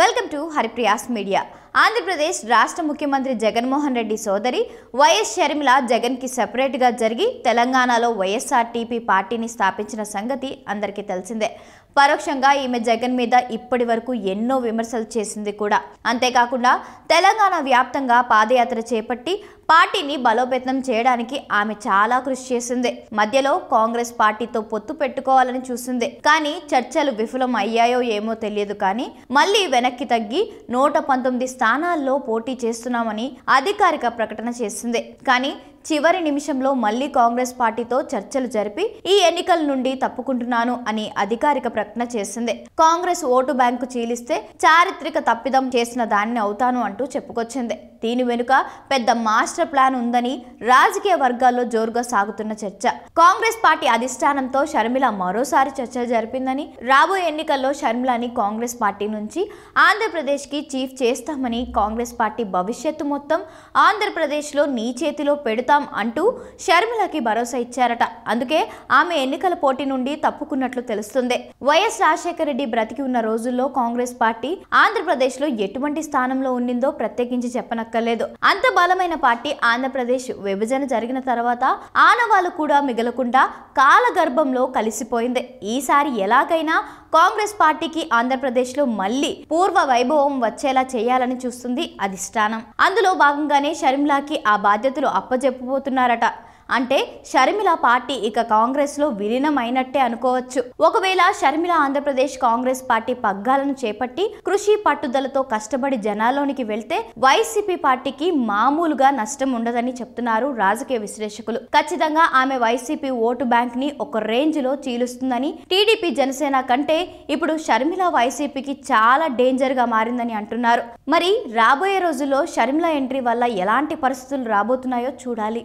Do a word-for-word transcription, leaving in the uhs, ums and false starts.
Welcome to Haripriya's media. Andhra Pradesh రాష్ట్ర ముఖ్యమంత్రి జగన్మోహన్ రెడ్డి సోదరి వైఎస్ శర్మిల జగన్ కి సెపరేట్ గా జరిగి తెలంగాణలో వైఎస్ఆర్టీపీ పార్టీని స్థాపించిన సంగతి అందరికీ తెలిసిందే। పరోక్షంగా ఈమె జగన్ మీద ఇప్పటివరకు ఎన్నో విమర్శలు చేసింది కూడా। అంతే కాకుండా తెలంగాణ వ్యాప్తంగా పాదయాత్ర చేపట్టి పార్టీని బలోపేతం చేయడానికి ఆమె చాలా కృషి చేసింది। మధ్యలో కాంగ్రెస్ పార్టీతో పొత్తు పెట్టుకోవాలని చూసింది, కానీ చర్చలు విఫలం అయ్యాయో ఏమో తెలియదు। కానీ మళ్ళీ వెనక్కి తగ్గి నూట పంతొమ్మిది స్థానాల్లో పోటీ చేస్తున్నామని అధికారిక ప్రకటన చేసింది। కానీ చివరి నిమిషంలో మళ్ళీ కాంగ్రెస్ పార్టీతో చర్చలు జరిపి ఈ ఎన్నికల నుండి తప్పుకుంటున్నాను అని అధికారిక ప్రకటన చేసింది। కాంగ్రెస్ ఓటు బ్యాంకు చీలిస్తే చారిత్రక తప్పిదం చేసిన దాన్ని అవుతాను అంటూ చెప్పుకొచ్చింది। దీని వెనుక పెద్ద మాస్టర్ ప్లాన్ ఉందని రాజకీయ వర్గాల్లో జోరుగా సాగుతున్న చర్చ। కాంగ్రెస్ పార్టీ అధిష్టానంతో షర్మిల మరోసారి చర్చలు జరిపిందని, రాబోయే ఎన్నికల్లో షర్మిలని కాంగ్రెస్ పార్టీ నుంచి ఆంధ్రప్రదేశ్కి చీఫ్ చేస్తామని, కాంగ్రెస్ పార్టీ భవిష్యత్తు మొత్తం ఆంధ్రప్రదేశ్లో నీ చేతిలో పెడతా అంటూ షర్మిలకి భరోసా ఇచ్చారట। అందుకే ఆమె ఎన్నికల పోటీ నుండి తప్పుకున్నట్లు తెలుస్తుంది। వైఎస్ రాజశేఖర రెడ్డి బ్రతికి ఉన్న రోజుల్లో కాంగ్రెస్ పార్టీ ఆంధ్రప్రదేశ్ లో ఎటువంటి స్థానంలో ఉండిందో ప్రత్యేకించి చెప్పనక్కర్లేదు। అంత బలమైన పార్టీ ఆంధ్రప్రదేశ్ విభజన జరిగిన తర్వాత ఆనవాళ్లు కూడా మిగలకుండా కాలగర్భంలో కలిసిపోయింది। ఈసారి ఎలాగైనా కాంగ్రెస్ పార్టీకి ఆంధ్రప్రదేశ్ లో మళ్ళీ పూర్వ వైభవం వచ్చేలా చేయాలని చూస్తుంది అధిష్టానం। అందులో భాగంగానే షర్మిలకి ఆ బాధ్యతలు అప్పజెప్పబోతున్నారట। అంటే షర్మిల పార్టీ ఇక కాంగ్రెస్ లో విలీనం అయినట్టే అనుకోవచ్చు। ఒకవేళ షర్మిల ఆంధ్రప్రదేశ్ కాంగ్రెస్ పార్టీ పగ్గాలను చేపట్టి కృషి పట్టుదలతో కష్టపడి జనాల్లోనికి వెళ్తే వైసీపీ పార్టీకి మామూలుగా నష్టం ఉండదని చెప్తున్నారు రాజకీయ విశ్లేషకులు। ఖచ్చితంగా ఆమె వైసీపీ ఓటు బ్యాంక్ ని ఒక రేంజ్ లో చీలుస్తుందని, టీడీపీ జనసేన కంటే ఇప్పుడు షర్మిల వైసీపీకి చాలా డేంజర్ గా మారిందని అంటున్నారు। మరి రాబోయే రోజుల్లో షర్మిల ఎంట్రీ వల్ల ఎలాంటి పరిస్థితులు రాబోతున్నాయో చూడాలి।